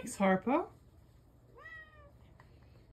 Thanks, Harpo.